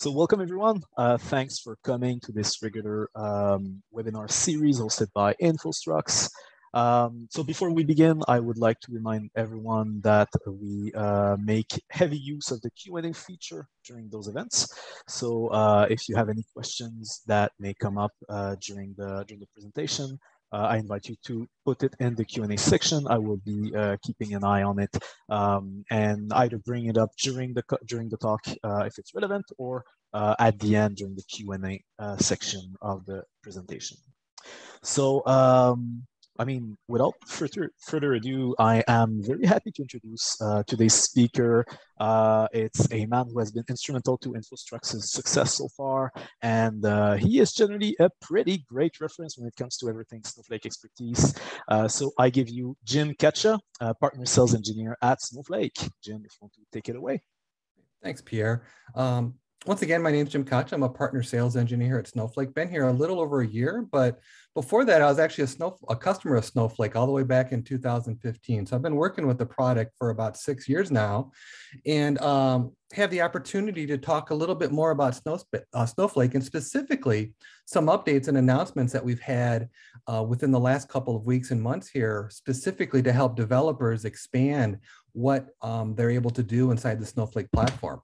So welcome everyone. Thanks for coming to this regular webinar series hosted by Infostrux. So before we begin, I would like to remind everyone that we make heavy use of the Q&A feature during those events. So if you have any questions that may come up during the presentation, I invite you to put it in the Q&A section. I will be keeping an eye on it and either bring it up during the talk if it's relevant, or at the end during the Q&A section of the presentation. So, I mean, without further ado, I am very happy to introduce today's speaker. It's a man who has been instrumental to Infostrux's success so far, and he is generally a pretty great reference when it comes to everything Snowflake expertise. So I give you Jim Koch, Partner Sales Engineer at Snowflake. Jim, if you want to take it away. Thanks, Pierre. Once again, my name's Jim Koch. I'm a partner sales engineer at Snowflake. Been here a little over a year, but before that, I was actually a customer of Snowflake all the way back in 2015. So I've been working with the product for about 6 years now, and have the opportunity to talk a little bit more about Snowflake, and specifically some updates and announcements that we've had within the last couple of weeks and months here, specifically to help developers expand what they're able to do inside the Snowflake platform.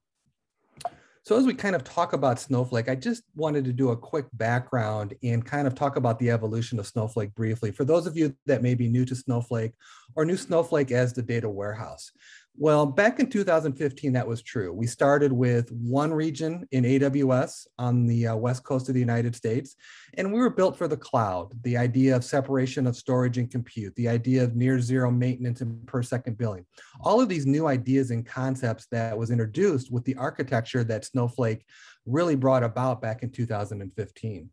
So as we kind of talk about Snowflake, I just wanted to do a quick background and kind of talk about the evolution of Snowflake briefly. For those of you that may be new to Snowflake or knew Snowflake as the data warehouse. Well, back in 2015, that was true. We started with one region in AWS on the west coast of the United States, and we were built for the cloud, the idea of separation of storage and compute, the idea of near zero maintenance and per second billing. All of these new ideas and concepts that was introduced with the architecture that Snowflake really brought about back in 2015.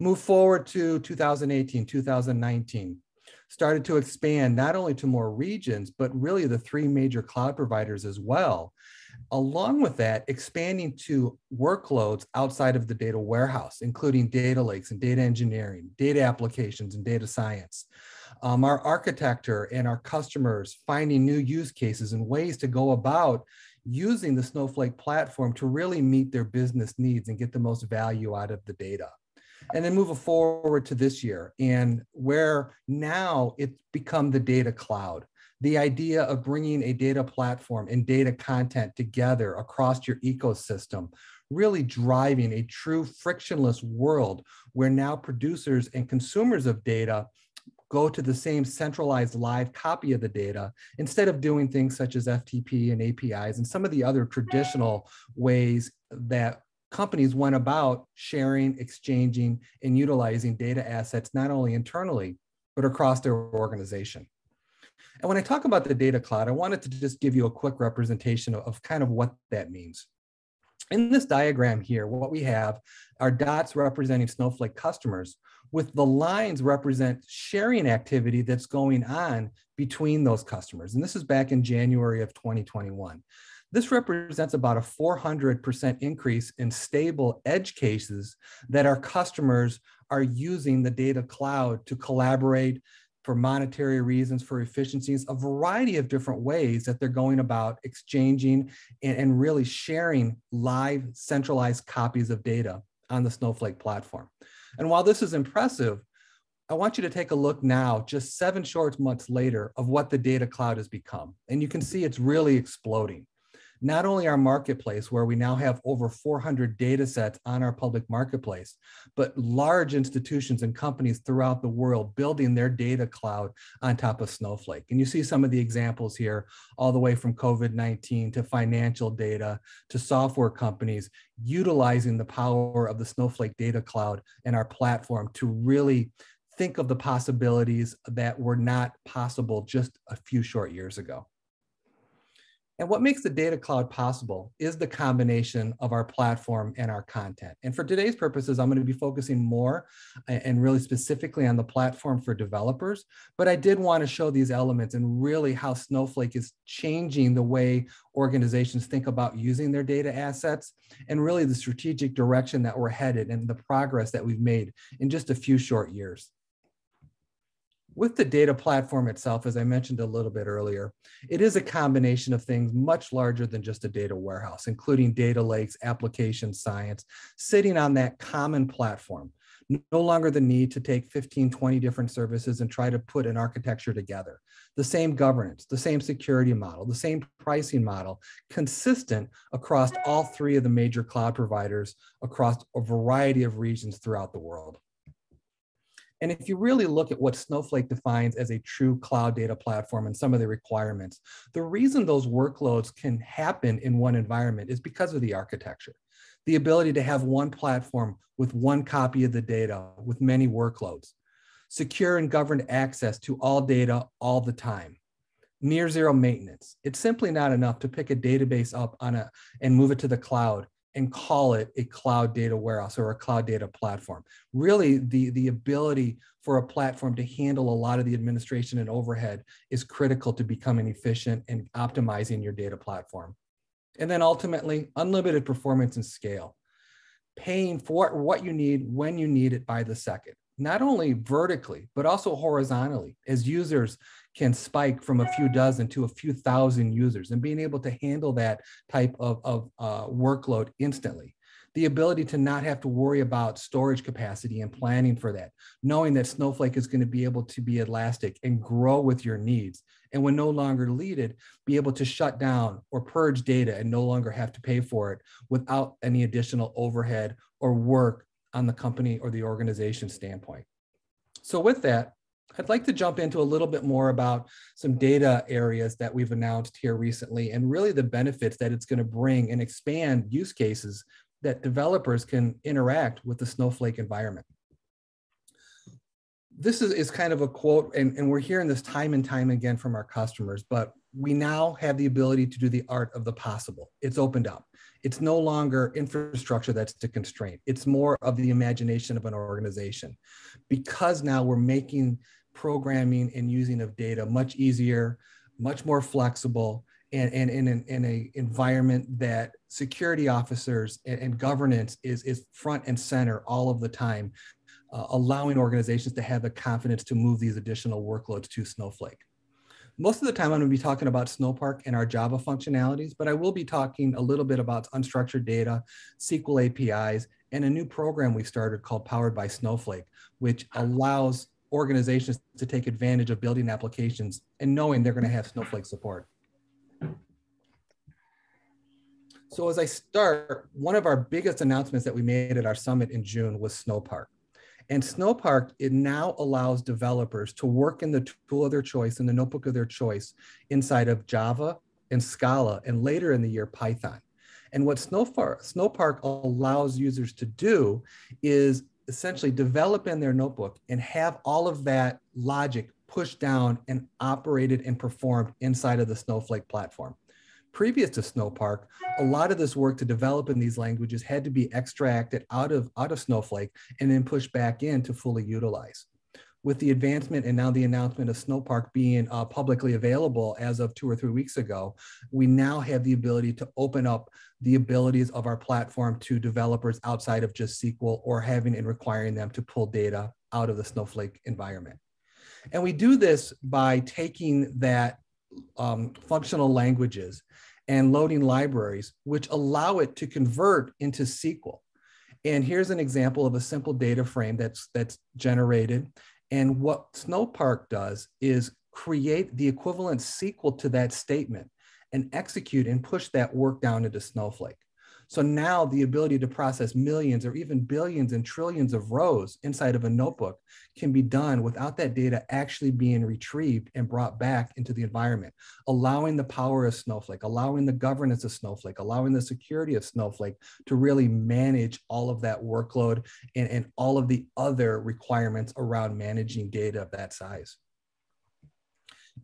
Move forward to 2018, 2019. Started to expand not only to more regions, but really the three major cloud providers as well. Along with that, expanding to workloads outside of the data warehouse, including data lakes and data engineering, data applications and data science. Our architecture and our customers finding new use cases and ways to go about using the Snowflake platform to really meet their business needs and get the most value out of the data. And then move forward to this year, and where now it's become the data cloud, the idea of bringing a data platform and data content together across your ecosystem, really driving a true frictionless world where now producers and consumers of data go to the same centralized live copy of the data instead of doing things such as FTP and APIs and some of the other traditional ways that companies went about sharing, exchanging, and utilizing data assets, not only internally, but across their organization. And when I talk about the data cloud, I wanted to just give you a quick representation of kind of what that means. In this diagram here, what we have are dots representing Snowflake customers, with the lines represent sharing activity that's going on between those customers. And this is back in January of 2021. This represents about a 400% increase in stable edge cases that our customers are using the data cloud to collaborate for monetary reasons, for efficiencies, a variety of different ways that they're going about exchanging and really sharing live centralized copies of data on the Snowflake platform. And while this is impressive, I want you to take a look now, just 7 short months later, of what the data cloud has become. And you can see it's really exploding. Not only our marketplace, where we now have over 400 data sets on our public marketplace, but large institutions and companies throughout the world building their data cloud on top of Snowflake. And you see some of the examples here, all the way from COVID-19 to financial data to software companies utilizing the power of the Snowflake data cloud and our platform to really think of the possibilities that were not possible just a few short years ago. And what makes the data cloud possible is the combination of our platform and our content. And for today's purposes, I'm going to be focusing more and really specifically on the platform for developers. But I did want to show these elements and really how Snowflake is changing the way organizations think about using their data assets, and really the strategic direction that we're headed and the progress that we've made in just a few short years. With the data platform itself, as I mentioned a little bit earlier, it is a combination of things much larger than just a data warehouse, including data lakes, application science, sitting on that common platform. No longer the need to take 15, 20 different services and try to put an architecture together. The same governance, the same security model, the same pricing model, consistent across all three of the major cloud providers across a variety of regions throughout the world. And if you really look at what Snowflake defines as a true cloud data platform and some of the requirements, the reason those workloads can happen in one environment is because of the architecture. The ability to have one platform with one copy of the data with many workloads, secure and governed access to all data all the time, near zero maintenance. It's simply not enough to pick a database up on and move it to the cloud and call it a cloud data warehouse or a cloud data platform. Really, the ability for a platform to handle a lot of the administration and overhead is critical to becoming efficient and optimizing your data platform. And then ultimately, unlimited performance and scale, paying for what you need when you need it by the second, not only vertically, but also horizontally, as users can spike from a few dozen to a few thousand users, and being able to handle that type of workload instantly. The ability to not have to worry about storage capacity and planning for that, knowing that Snowflake is going to be able to be elastic and grow with your needs. And when no longer needed, be able to shut down or purge data and no longer have to pay for it without any additional overhead or work on the company or the organization standpoint. So with that, I'd like to jump into a little bit more about some data areas that we've announced here recently and really the benefits that it's going to bring and expand use cases that developers can interact with the Snowflake environment. This is kind of a quote, and we're hearing this time and time again from our customers, but we now have the ability to do the art of the possible. It's opened up. It's no longer infrastructure that's the constraint. It's more of the imagination of an organization, because now we're making programming and using of data much easier, much more flexible, and in an environment that security officers and governance is front and center all of the time. Allowing organizations to have the confidence to move these additional workloads to Snowflake. Most of the time I'm going to be talking about Snowpark and our Java functionalities, but I will be talking a little bit about unstructured data, SQL APIs, and a new program we started called Powered by Snowflake, which allows organizations to take advantage of building applications and knowing they're going to have Snowflake support. So as I start, one of our biggest announcements that we made at our summit in June was Snowpark. And Snowpark, it now allows developers to work in the tool of their choice, in the notebook of their choice, inside of Java and Scala, and later in the year, Python. And what Snowpark allows users to do is essentially develop in their notebook and have all of that logic pushed down and operated and performed inside of the Snowflake platform. Previous to Snowpark, a lot of this work to develop in these languages had to be extracted out of Snowflake and then pushed back in to fully utilize. With the advancement and now the announcement of Snowpark being publicly available as of 2 or 3 weeks ago, we now have the ability to open up the abilities of our platform to developers outside of just SQL or having and requiring them to pull data out of the Snowflake environment. And we do this by taking that functional languages and loading libraries, which allow it to convert into SQL. And here's an example of a simple data frame that's generated. And what Snowpark does is create the equivalent SQL to that statement and execute and push that work down into Snowflake. So now the ability to process millions or even billions and trillions of rows inside of a notebook can be done without that data actually being retrieved and brought back into the environment, allowing the power of Snowflake, allowing the governance of Snowflake, allowing the security of Snowflake to really manage all of that workload and all of the other requirements around managing data of that size.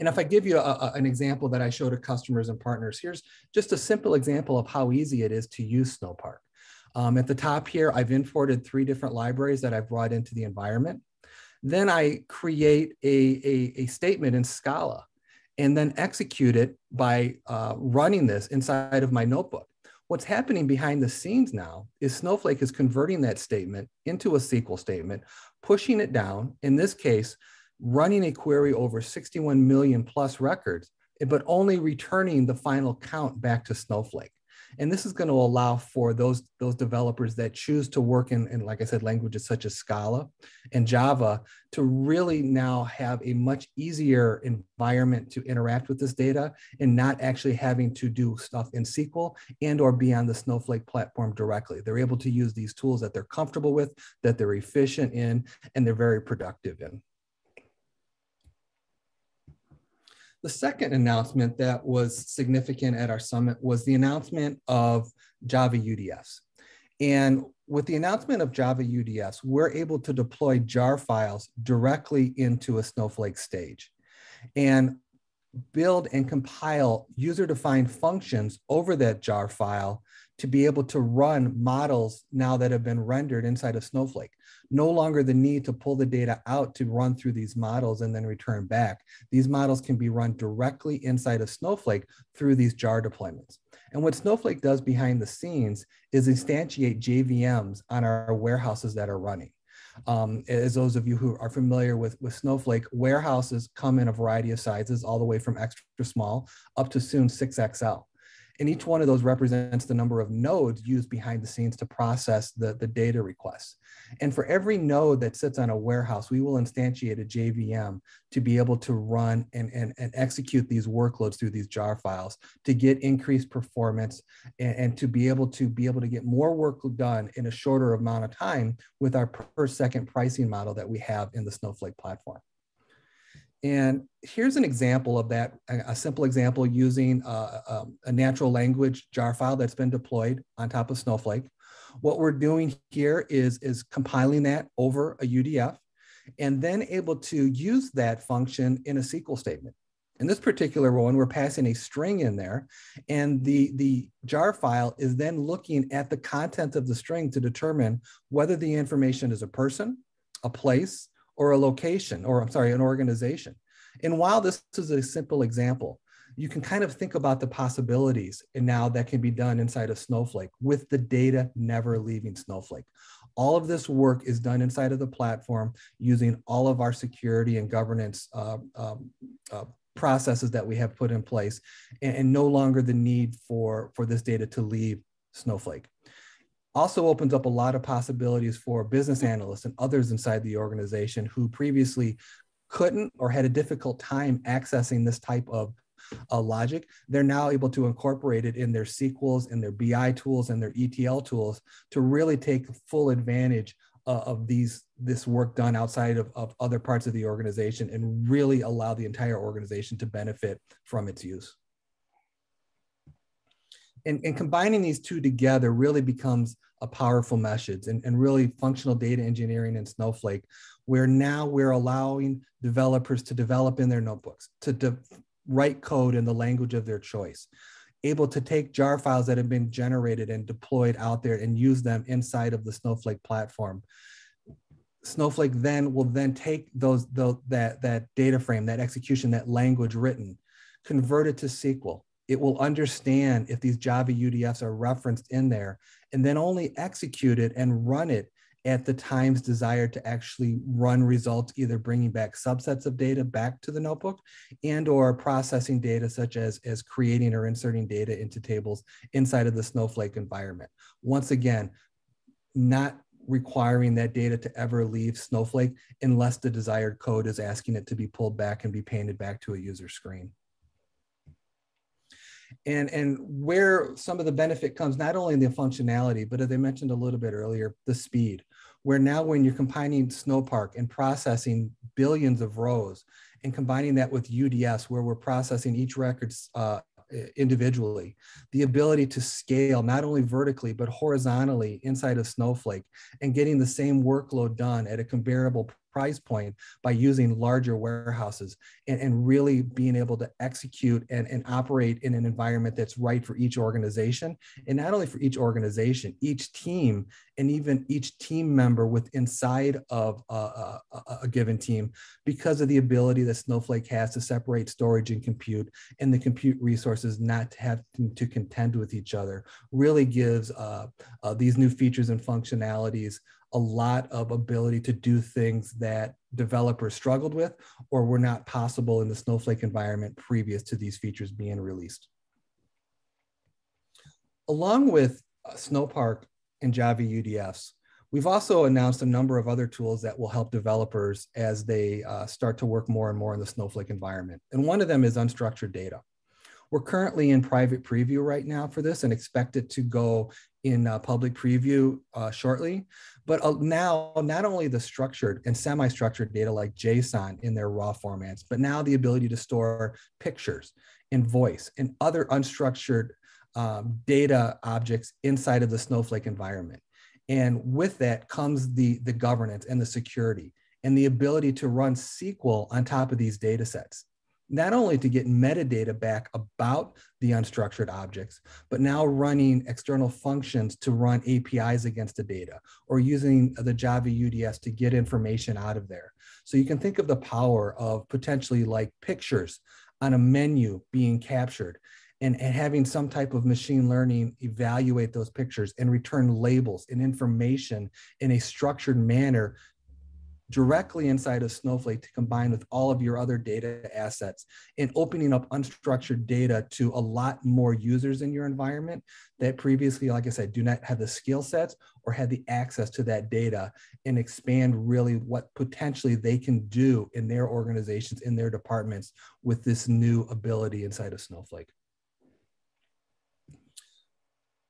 And if I give you an example that I show to customers and partners, here's just a simple example of how easy it is to use Snowpark. At the top here, I've imported 3 different libraries that I've brought into the environment. Then I create a statement in Scala and then execute it by running this inside of my notebook. What's happening behind the scenes now is Snowflake is converting that statement into a SQL statement, pushing it down, in this case, running a query over 61 million plus records, but only returning the final count back to Snowflake. And this is going to allow for those developers that choose to work in, like I said, languages such as Scala and Java to really now have a much easier environment to interact with this data and not actually having to do stuff in SQL and or be on the Snowflake platform directly. They're able to use these tools that they're comfortable with, that they're efficient in, and they're very productive in. The second announcement that was significant at our summit was the announcement of Java UDFs. And with the announcement of Java UDFs, we're able to deploy JAR files directly into a Snowflake stage and build and compile user-defined functions over that JAR file to be able to run models now that have been rendered inside of Snowflake. No longer the need to pull the data out to run through these models and then return back. These models can be run directly inside of Snowflake through these JAR deployments. And what Snowflake does behind the scenes is instantiate JVMs on our warehouses that are running. As those of you who are familiar with Snowflake, warehouses come in a variety of sizes, all the way from extra small up to soon 6XL. And each one of those represents the number of nodes used behind the scenes to process the data requests. And for every node that sits on a warehouse, we will instantiate a JVM to be able to run and execute these workloads through these JAR files to get increased performance and to be able to get more work done in a shorter amount of time with our per second pricing model that we have in the Snowflake platform. And here's an example of that, a simple example using a natural language JAR file that's been deployed on top of Snowflake. What we're doing here is compiling that over a UDF and then able to use that function in a SQL statement. In this particular one, we're passing a string in there, and the JAR file is then looking at the content of the string to determine whether the information is a person, a place, or a location, or I'm sorry, an organization. And while this is a simple example, you can kind of think about the possibilities and now that can be done inside of Snowflake with the data never leaving Snowflake. All of this work is done inside of the platform using all of our security and governance processes that we have put in place, and no longer the need for this data to leave Snowflake. Also opens up a lot of possibilities for business analysts and others inside the organization who previously couldn't or had a difficult time accessing this type of logic. They're now able to incorporate it in their SQLs, in their BI tools, and their ETL tools to really take full advantage of this work done outside of other parts of the organization and really allow the entire organization to benefit from its use. And combining these two together really becomes a powerful message and really functional data engineering in Snowflake, where now we're allowing developers to develop in their notebooks, to write code in the language of their choice, able to take JAR files that have been generated and deployed out there and use them inside of the Snowflake platform. Snowflake then will then take that data frame, that execution, that language written, convert it to SQL. It will understand if these Java UDFs are referenced in there and then only execute it and run it at the times desired to actually run results, either bringing back subsets of data back to the notebook and or processing data such as creating or inserting data into tables inside of the Snowflake environment. Once again, not requiring that data to ever leave Snowflake unless the desired code is asking it to be pulled back and be painted back to a user screen. And where some of the benefit comes, not only in the functionality, but as I mentioned a little bit earlier, the speed, where now when you're combining Snowpark and processing billions of rows and combining that with UDFs, where we're processing each record individually, the ability to scale not only vertically, but horizontally inside of Snowflake and getting the same workload done at a comparable price point by using larger warehouses and really being able to execute and operate in an environment that's right for each organization. And not only for each organization, each team, and even each team member inside of a given team, because of the ability that Snowflake has to separate storage and compute, and the compute resources not to have to contend with each other, really gives these new features and functionalities a lot of ability to do things that developers struggled with or were not possible in the Snowflake environment previous to these features being released. Along with Snowpark and Java UDFs, we've also announced a number of other tools that will help developers as they start to work more and more in the Snowflake environment. And one of them is unstructured data. We're currently in private preview right now for this and expect it to go in public preview shortly. But now, not only the structured and semi-structured data like JSON in their raw formats, but now the ability to store pictures and voice and other unstructured data objects inside of the Snowflake environment. And with that comes the governance and the security and the ability to run SQL on top of these data sets. Not only to get metadata back about the unstructured objects, but now running external functions to run APIs against the data or using the Java UDFs to get information out of there. So you can think of the power of potentially like pictures on a menu being captured and having some type of machine learning evaluate those pictures and return labels and information in a structured manner directly inside of Snowflake to combine with all of your other data assets, and opening up unstructured data to a lot more users in your environment that previously, like I said, do not have the skill sets or had the access to that data, and expand really what potentially they can do in their organizations, in their departments with this new ability inside of Snowflake.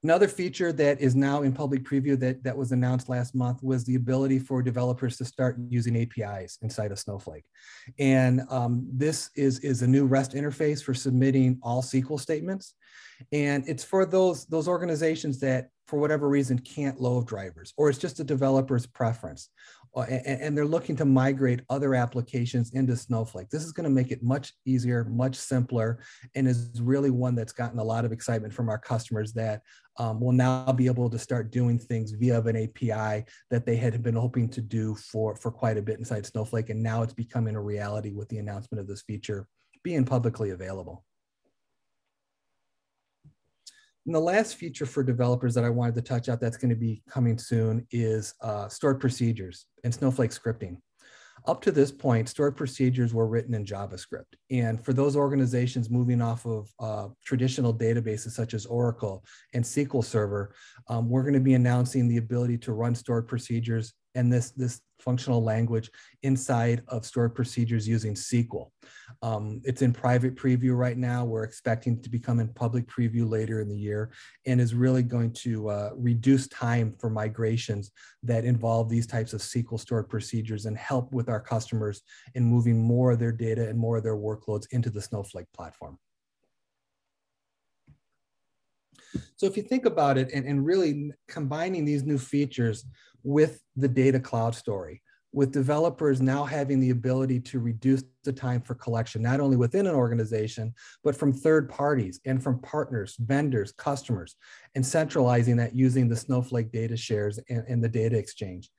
Another feature that is now in public preview that was announced last month was the ability for developers to start using APIs inside of Snowflake. And this is a new REST interface for submitting all SQL statements. And it's for those organizations that, for whatever reason, can't load drivers, or it's just a developer's preference. And they're looking to migrate other applications into Snowflake. This is going to make it much easier, much simpler, and is really one that's gotten a lot of excitement from our customers that will now be able to start doing things via an API that they had been hoping to do for quite a bit inside Snowflake. And now it's becoming a reality with the announcement of this feature being publicly available. And the last feature for developers that I wanted to touch on that's going to be coming soon is stored procedures and Snowflake scripting. Up to this point, stored procedures were written in JavaScript. And for those organizations moving off of traditional databases such as Oracle and SQL Server, we're going to be announcing the ability to run stored procedures and this functional language inside of stored procedures using SQL. It's in private preview right now. We're expecting to become in public preview later in the year, and is really going to reduce time for migrations that involve these types of SQL stored procedures and help with our customers in moving more of their data and more of their workloads into the Snowflake platform. So if you think about it and really combining these new features with the data cloud story, with developers now having the ability to reduce the time for collection, not only within an organization, but from third parties and from partners, vendors, customers, and centralizing that using the Snowflake data shares and the data exchange.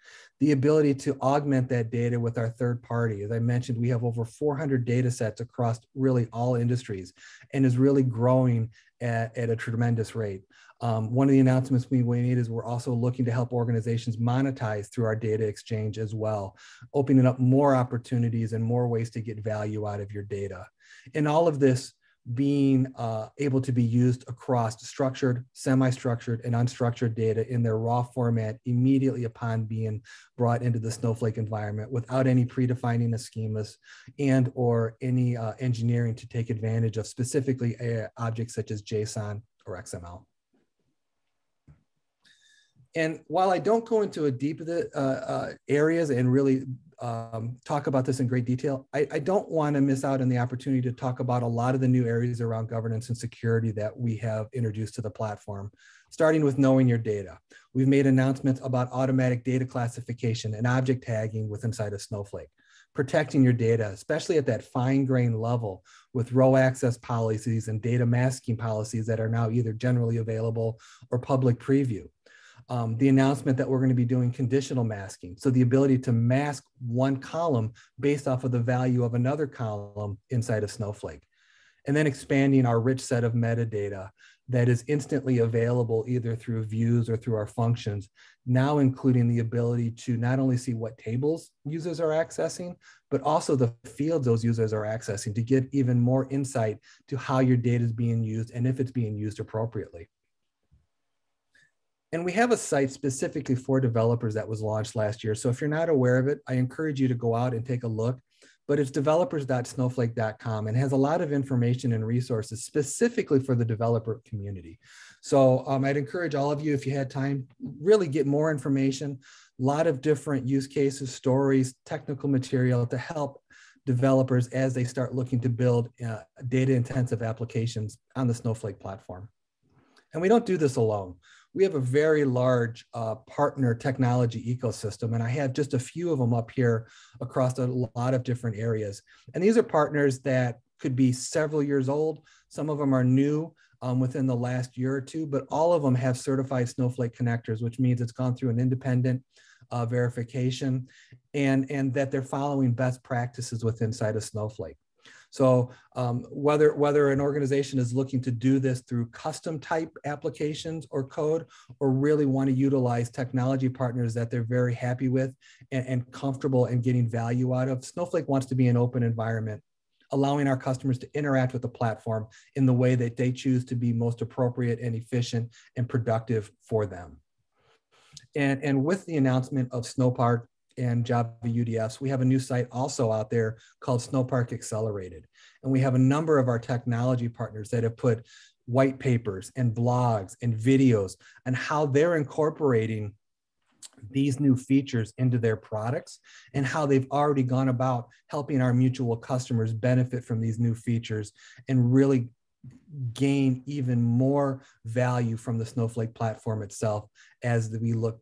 The ability to augment that data with our third party. As I mentioned, we have over 400 data sets across really all industries, and is really growing at a tremendous rate. One of the announcements we made is we're also looking to help organizations monetize through our data exchange as well, opening up more opportunities and more ways to get value out of your data. And all of this being able to be used across structured, semi-structured, and unstructured data in their raw format immediately upon being brought into the Snowflake environment without any predefining of schemas and or any engineering to take advantage of specifically objects such as JSON or XML. And while I don't go into a deep of the areas and really talk about this in great detail, I don't want to miss out on the opportunity to talk about a lot of the new areas around governance and security that we have introduced to the platform, starting with knowing your data. We've made announcements about automatic data classification and object tagging with inside of Snowflake, protecting your data, especially at that fine-grained level with row access policies and data masking policies that are now either generally available or public preview. The announcement that we're going to be doing conditional masking. So the ability to mask one column based off of the value of another column inside of Snowflake. And then expanding our rich set of metadata that is instantly available either through views or through our functions, now including the ability to not only see what tables users are accessing, but also the fields those users are accessing to give even more insight to how your data is being used and if it's being used appropriately. And we have a site specifically for developers that was launched last year. So if you're not aware of it, I encourage you to go out and take a look. But it's developers.snowflake.com and has a lot of information and resources specifically for the developer community. So I'd encourage all of you, if you had time, really get more information, a lot of different use cases, stories, technical material to help developers as they start looking to build data-intensive applications on the Snowflake platform. And we don't do this alone. We have a very large partner technology ecosystem, and I have just a few of them up here across a lot of different areas. And these are partners that could be several years old. Some of them are new within the last year or two, but all of them have certified Snowflake connectors, which means it's gone through an independent verification and that they're following best practices within inside of Snowflake. So whether an organization is looking to do this through custom type applications or code, or really want to utilize technology partners that they're very happy with and comfortable and getting value out of, Snowflake wants to be an open environment, allowing our customers to interact with the platform in the way that they choose to be most appropriate and efficient and productive for them. And with the announcement of Snowpark and Java UDFs, we have a new site also out there called Snowpark Accelerated. And we have a number of our technology partners that have put white papers and blogs and videos on how they're incorporating these new features into their products and how they've already gone about helping our mutual customers benefit from these new features and really gain even more value from the Snowflake platform itself as we look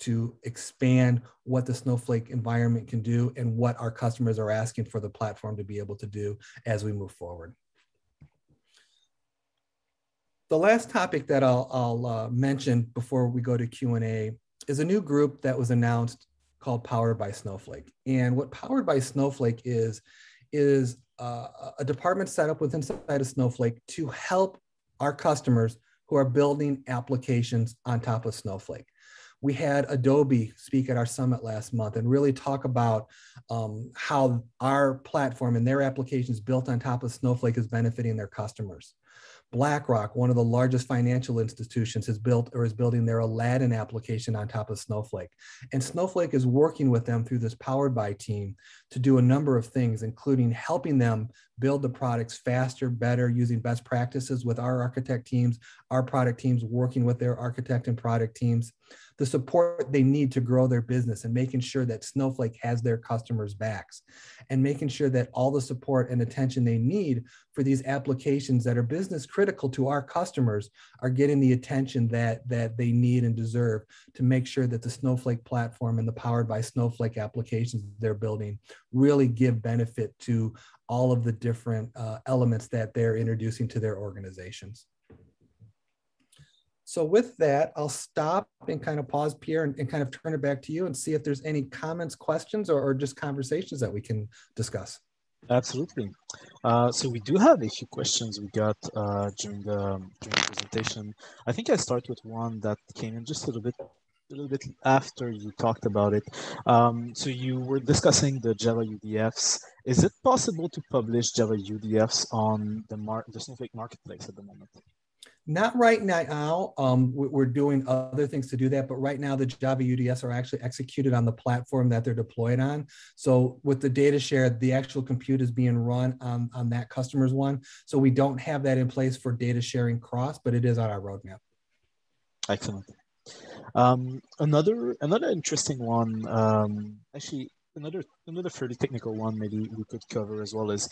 to expand what the Snowflake environment can do and what our customers are asking for the platform to be able to do as we move forward. The last topic that I'll mention before we go to Q&A is a new group that was announced called Powered by Snowflake. And what Powered by Snowflake is a department set up within of Snowflake to help our customers who are building applications on top of Snowflake. We had Adobe speak at our summit last month and really talk about how our platform and their applications built on top of Snowflake is benefiting their customers. BlackRock, one of the largest financial institutions, has built or is building their Aladdin application on top of Snowflake. And Snowflake is working with them through this Powered By team to do a number of things, including helping them build the products faster, better, using best practices with our architect teams, our product teams working with their architect and product teams, the support they need to grow their business and making sure that Snowflake has their customers' backs and making sure that all the support and attention they need for these applications that are business critical to our customers are getting the attention that they need and deserve to make sure that the Snowflake platform and the Powered by Snowflake applications they're building really give benefit to all of the different elements that they're introducing to their organizations. So with that, I'll stop and kind of pause, Pierre, and kind of turn it back to you and see if there's any comments, questions, or just conversations that we can discuss. Absolutely. So we do have a few questions we got during the presentation. I think I start with one that came in just a little bit after you talked about it. So you were discussing the Java UDFs. Is it possible to publish Java UDFs on the Snowflake Marketplace at the moment? Not right now. We're doing other things to do that, but right now the Java UDFs are actually executed on the platform that they're deployed on. So with the data share, the actual compute is being run on that customer's one. So we don't have that in place for data sharing cross, but it is on our roadmap. Excellent. Another interesting one, actually, another fairly technical one maybe we could cover as well is,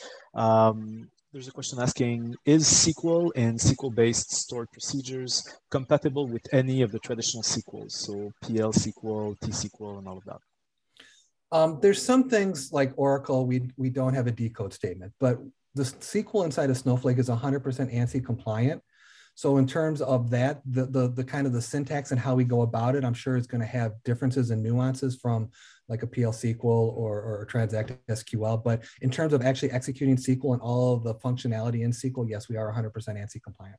there's a question asking, is SQL and SQL-based stored procedures compatible with any of the traditional SQLs? So PL/SQL, T-SQL, and all of that. There's some things like Oracle, we don't have a decode statement, but the SQL inside of Snowflake is 100% ANSI compliant. So in terms of that, the kind of the syntax and how we go about it, I'm sure it's going to have differences and nuances from like a PL/SQL or Transact SQL. But in terms of actually executing SQL and all of the functionality in SQL, yes, we are 100% ANSI compliant.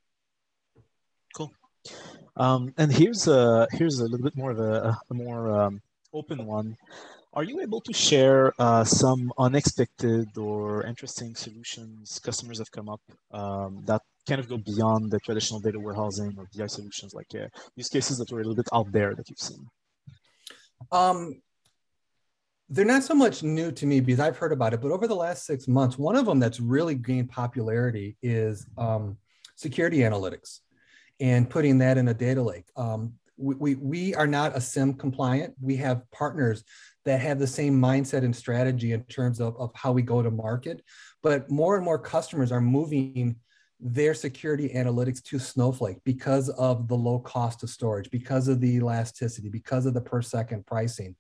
And here's a little bit more of a more open one. Are you able to share some unexpected or interesting solutions customers have come up that kind of go beyond the traditional data warehousing or BI solutions, like use cases that were a little bit out there that you've seen? They're not so much new to me because I've heard about it, but over the last 6 months, one of them that's really gained popularity is security analytics and putting that in a data lake. We are not a SIEM compliant. We have partners that have the same mindset and strategy in terms of how we go to market, but more and more customers are moving their security analytics to Snowflake because of the low cost of storage, because of the elasticity, because of the per second pricing.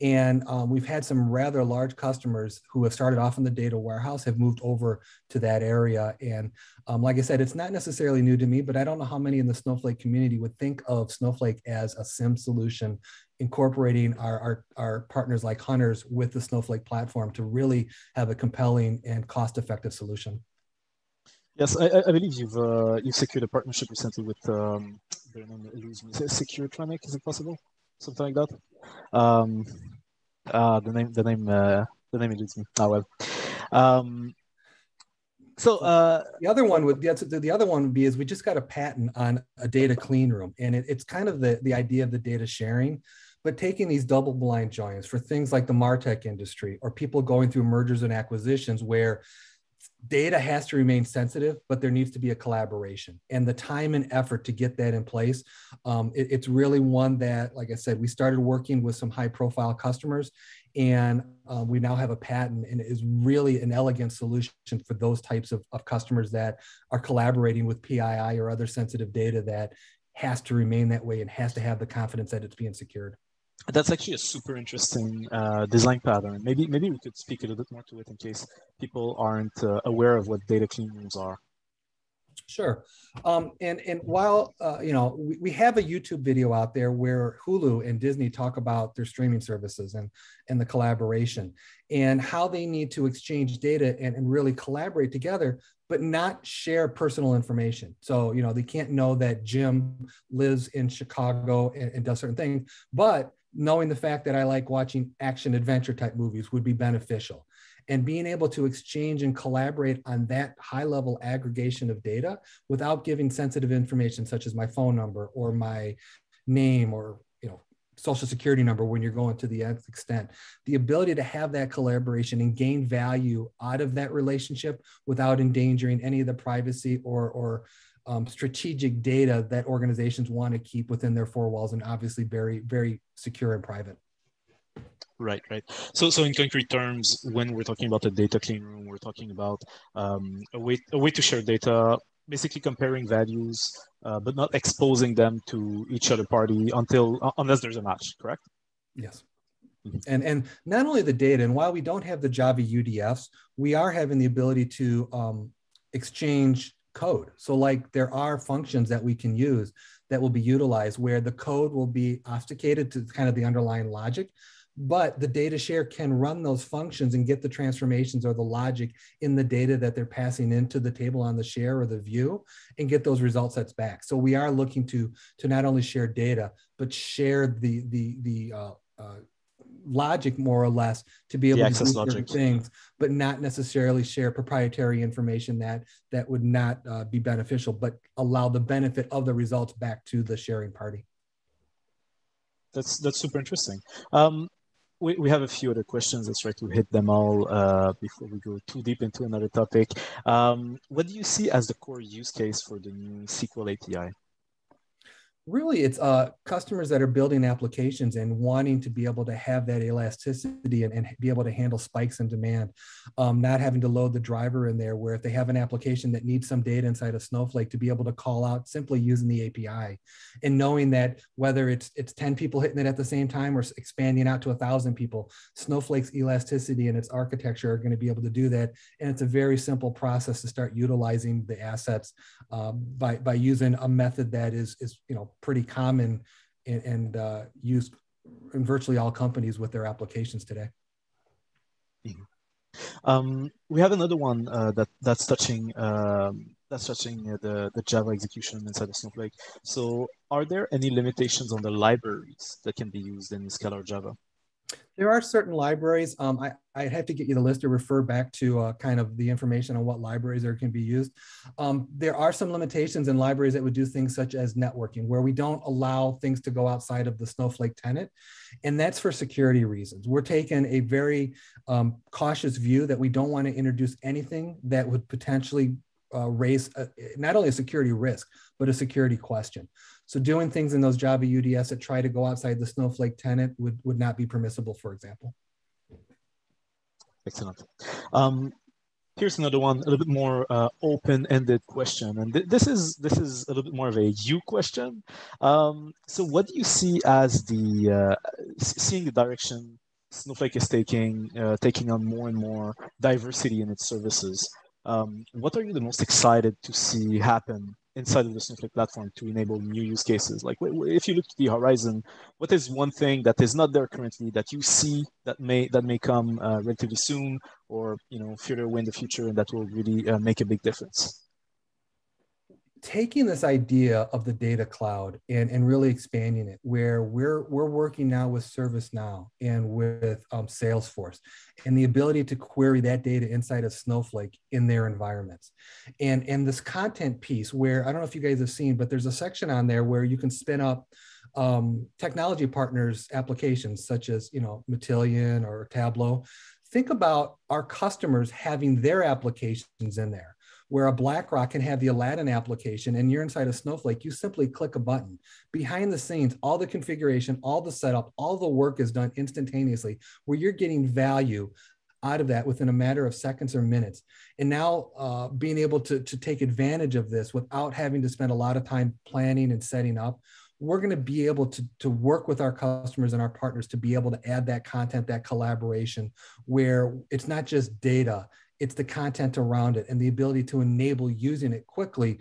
And we've had some rather large customers who have started off in the data warehouse have moved over to that area. And like I said, it's not necessarily new to me, but I don't know how many in the Snowflake community would think of Snowflake as a SIEM solution, incorporating our partners like Hunters with the Snowflake platform to really have a compelling and cost-effective solution. Yes, I believe you've secured a partnership recently with Securetronic. Is it possible? Something like that. The name eludes me. Oh well. So the other one would be we just got a patent on a data clean room, and it's kind of the idea of the data sharing, but taking these double blind joins for things like the Martech industry or people going through mergers and acquisitions where data has to remain sensitive, but there needs to be a collaboration. And the time and effort to get that in place, it's really one that, like I said, we started working with some high-profile customers, and we now have a patent, and it is really an elegant solution for those types of customers that are collaborating with PII or other sensitive data that has to remain that way and has to have the confidence that it's being secured. That's actually a super interesting design pattern. Maybe we could speak a little bit more to it in case people aren't aware of what data clean rooms are. Sure. And while we have a YouTube video out there where Hulu and Disney talk about their streaming services and the collaboration and how they need to exchange data and really collaborate together, but not share personal information. So, they can't know that Jim lives in Chicago and does certain things, but knowing the fact that I like watching action adventure type movies would be beneficial. And being able to exchange and collaborate on that high level aggregation of data without giving sensitive information such as my phone number or my name or social security number when you're going to the nth extent. The ability to have that collaboration and gain value out of that relationship without endangering any of the privacy or strategic data that organizations want to keep within their four walls and obviously very, very secure and private. Right. So in concrete terms, when we're talking about a data clean room, we're talking about a way to share data, basically comparing values, but not exposing them to each other party unless there's a match, correct? Yes. And not only the data, and while we don't have the Java UDFs, we are having the ability to exchange code. So like there are functions that we can use that will be utilized where the code will be obfuscated to kind of the underlying logic, but the data share can run those functions and get the transformations or the logic in the data that they're passing into the table on the share or the view and get those result sets back. So we are looking to not only share data, but share the logic more or less to be able to do certain things, but not necessarily share proprietary information that would not be beneficial, but allow the benefit of the results back to the sharing party. That's super interesting. We have a few other questions. Let's try to hit them all before we go too deep into another topic. What do you see as the core use case for the new SQL API? Really, it's customers that are building applications and wanting to be able to have that elasticity and be able to handle spikes in demand, not having to load the driver in there, where if they have an application that needs some data inside of Snowflake to be able to call out simply using the API and knowing that whether it's 10 people hitting it at the same time or expanding out to 1,000 people, Snowflake's elasticity and its architecture are going to be able to do that. And it's a very simple process to start utilizing the assets by using a method that is pretty common and used in virtually all companies with their applications today. We have another one that's touching the Java execution inside of Snowflake. So are there any limitations on the libraries that can be used in Scala Java? There are certain libraries. I'd have to get you the list or refer back to kind of the information on what libraries there can be used. There are some limitations in libraries that would do things such as networking, where we don't allow things to go outside of the Snowflake tenant. And that's for security reasons. We're taking a very cautious view that we don't want to introduce anything that would potentially raise not only a security risk, but a security question. So doing things in those Java UDFs that try to go outside the Snowflake tenant would not be permissible, for example. Excellent. Here's another one, a little bit more open-ended question. And this is a little bit more of a you question. So what do you see as the, seeing the direction Snowflake is taking on more and more diversity in its services? What are you the most excited to see happen inside of the Snowflake platform to enable new use cases? Like if you look to the horizon, what is one thing that is not there currently that you see that may come relatively soon, or further away in the future, and that will really make a big difference? Taking this idea of the data cloud and really expanding it, where we're working now with ServiceNow and with Salesforce, and the ability to query that data inside of Snowflake in their environments. And this content piece where, I don't know if you guys have seen, but there's a section on there where you can spin up technology partners applications such as Matillion or Tableau. Think about our customers having their applications in there, where a BlackRock can have the Aladdin application and you're inside of Snowflake, you simply click a button. Behind the scenes, all the configuration, all the setup, all the work is done instantaneously, where you're getting value out of that within a matter of seconds or minutes. And now being able to take advantage of this without having to spend a lot of time planning and setting up, we're going to be able to work with our customers and our partners to be able to add that content, that collaboration, where it's not just data, it's the content around it and the ability to enable using it quickly,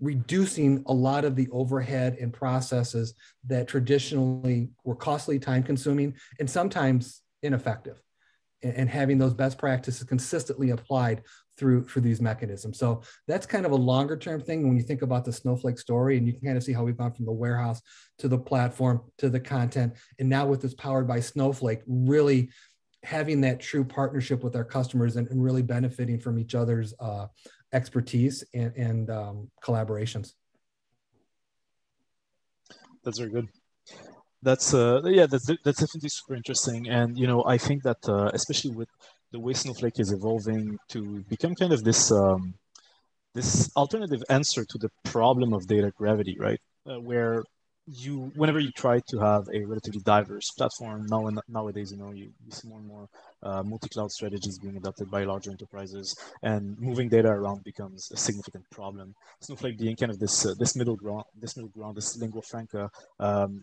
reducing a lot of the overhead and processes that traditionally were costly, time-consuming, and sometimes ineffective, and having those best practices consistently applied through these mechanisms. So that's kind of a longer-term thing when you think about the Snowflake story, and you can kind of see how we've gone from the warehouse to the platform to the content, and now with this powered by Snowflake, really having that true partnership with our customers and really benefiting from each other's expertise and collaborations. That's very good. That's yeah, that's definitely super interesting. And I think that especially with the way Snowflake is evolving to become kind of this this alternative answer to the problem of data gravity, right? Where whenever you try to have a relatively diverse platform, nowadays, you see more and more multi-cloud strategies being adopted by larger enterprises, and moving data around becomes a significant problem. Snowflake being kind of this middle ground, this lingua franca,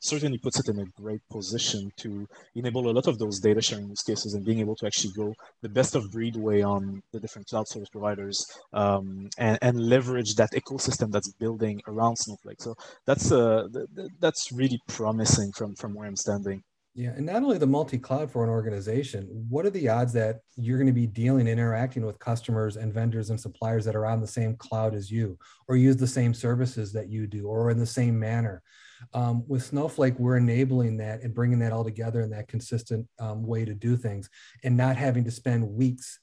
certainly puts it in a great position to enable a lot of those data sharing use cases, and being able to actually go the best of breed way on the different cloud service providers, and leverage that ecosystem that's building around Snowflake. So that's really promising from where I'm standing. Yeah, and not only the multi-cloud for an organization, what are the odds that you're going to be dealing, interacting with customers and vendors and suppliers that are on the same cloud as you, or use the same services that you do, or in the same manner? With Snowflake, we're enabling that and bringing that all together in that consistent way to do things, and not having to spend weeks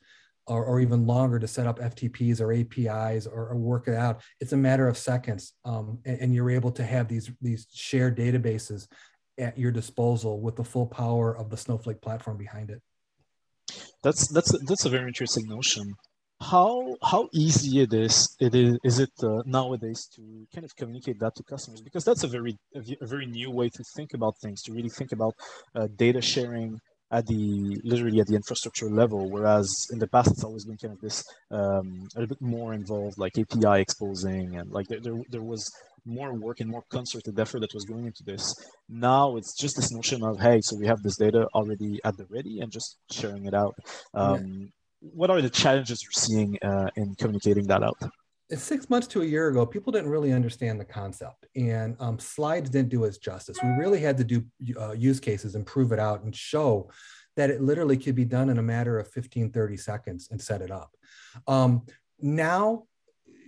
or even longer to set up FTPs or APIs or work it out. It's a matter of seconds, and you're able to have these shared databases at your disposal with the full power of the Snowflake platform behind it. That's a very interesting notion. How easy is it nowadays to kind of communicate that to customers? Because that's a very new way to think about things, to really think about data sharing literally at the infrastructure level, whereas in the past it's always been kind of this a little bit more involved, like API exposing, and like there was more work and more concerted effort that was going into this. Now it's just this notion of, hey, so we have this data already at the ready and just sharing it out. What are the challenges you're seeing in communicating that out? 6 months to a year ago, people didn't really understand the concept, and slides didn't do us justice. We really had to do use cases and prove it out and show that it literally could be done in a matter of 15, 30 seconds and set it up. Now,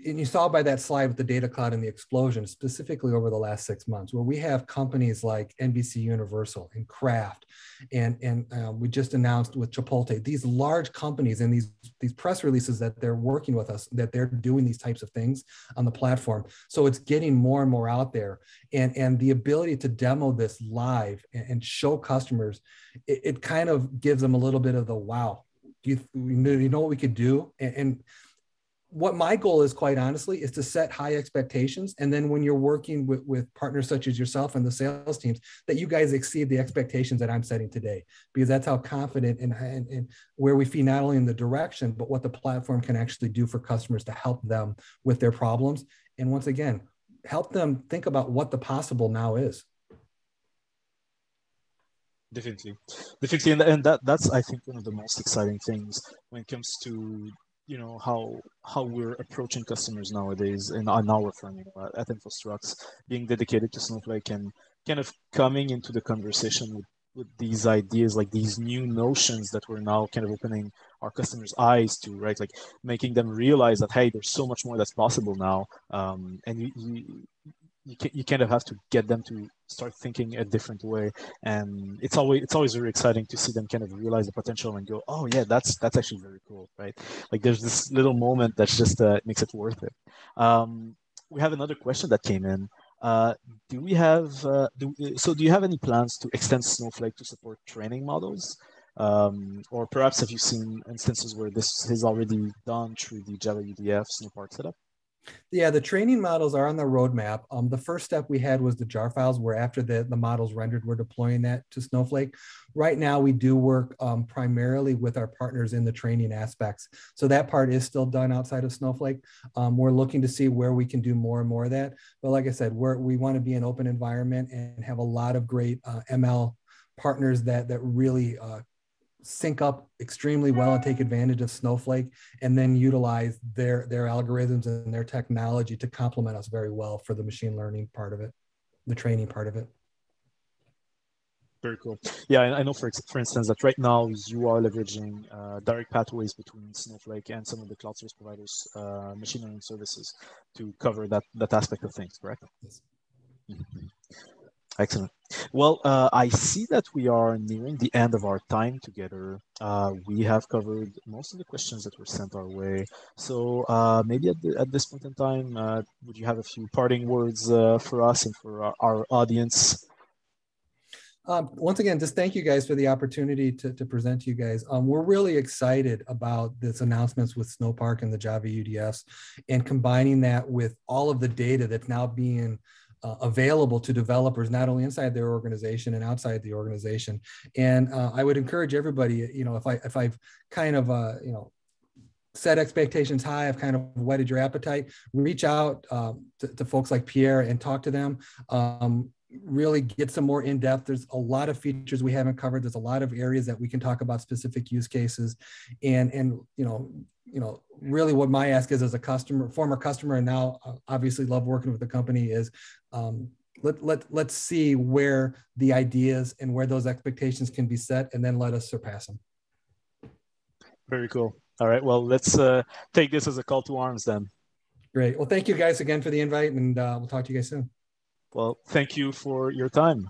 and you saw by that slide with the data cloud and the explosion, specifically over the last 6 months, where we have companies like NBC Universal and Kraft, and we just announced with Chipotle, these large companies and these press releases that they're working with us, that they're doing these types of things on the platform. So it's getting more and more out there. And the ability to demo this live and show customers, it kind of gives them a little bit of the wow. You know what we could do? And what my goal is, quite honestly, is to set high expectations. And then when you're working with partners such as yourself and the sales teams, that you guys exceed the expectations that I'm setting today, because that's how confident and where we feel not only in the direction, but what the platform can actually do for customers to help them with their problems. And once again, help them think about what the possible now is. Definitely. Definitely. And that's, I think, one of the most exciting things when it comes to, you know, how we're approaching customers nowadays, and on our firm, you know, at Infostrux, being dedicated to Snowflake and kind of coming into the conversation with these ideas, like these new notions that we're now kind of opening our customers' eyes to, right? Like making them realize that, hey, there's so much more that's possible now. And you kind of have to get them to start thinking a different way, and it's always very exciting to see them kind of realize the potential and go, oh yeah, that's actually very cool, right? Like there's this little moment that's just makes it worth it. We have another question that came in. Do you have any plans to extend Snowflake to support training models, or perhaps have you seen instances where this is already done through the Java UDF Snowpark setup? Yeah, the training models are on the roadmap. The first step we had was the JAR files, where after the models rendered, we're deploying that to Snowflake. Right now, we do work primarily with our partners in the training aspects. So that part is still done outside of Snowflake. We're looking to see where we can do more and more of that. But like I said, we want to be an open environment and have a lot of great ML partners that really sync up extremely well and take advantage of Snowflake, and then utilize their algorithms and their technology to complement us very well for the machine learning part of it, the training part of it. Very cool. Yeah, I know for instance that right now you are leveraging direct pathways between Snowflake and some of the cloud service providers, machine learning services, to cover that aspect of things, correct? Yes. Mm-hmm. Excellent. Well, I see that we are nearing the end of our time together. We have covered most of the questions that were sent our way. So maybe at this point in time, would you have a few parting words for us and for our audience? Once again, just thank you guys for the opportunity to present to you guys. We're really excited about this announcements with Snowpark and the Java UDFs, and combining that with all of the data that's now being available to developers, not only inside their organization and outside the organization. And I would encourage everybody, you know, if I've kind of, you know, set expectations high, I've kind of whetted your appetite, reach out to folks like Pierre and talk to them. Really get some more in depth. There's a lot of features we haven't covered. There's a lot of areas that we can talk about specific use cases, and you know, really what my ask is as a customer, former customer, and now obviously love working with the company, is let's see where the ideas and where those expectations can be set, and then let us surpass them. Very cool. All right. Well, let's take this as a call to arms then. Great. Well, thank you guys again for the invite, and we'll talk to you guys soon. Well, thank you for your time.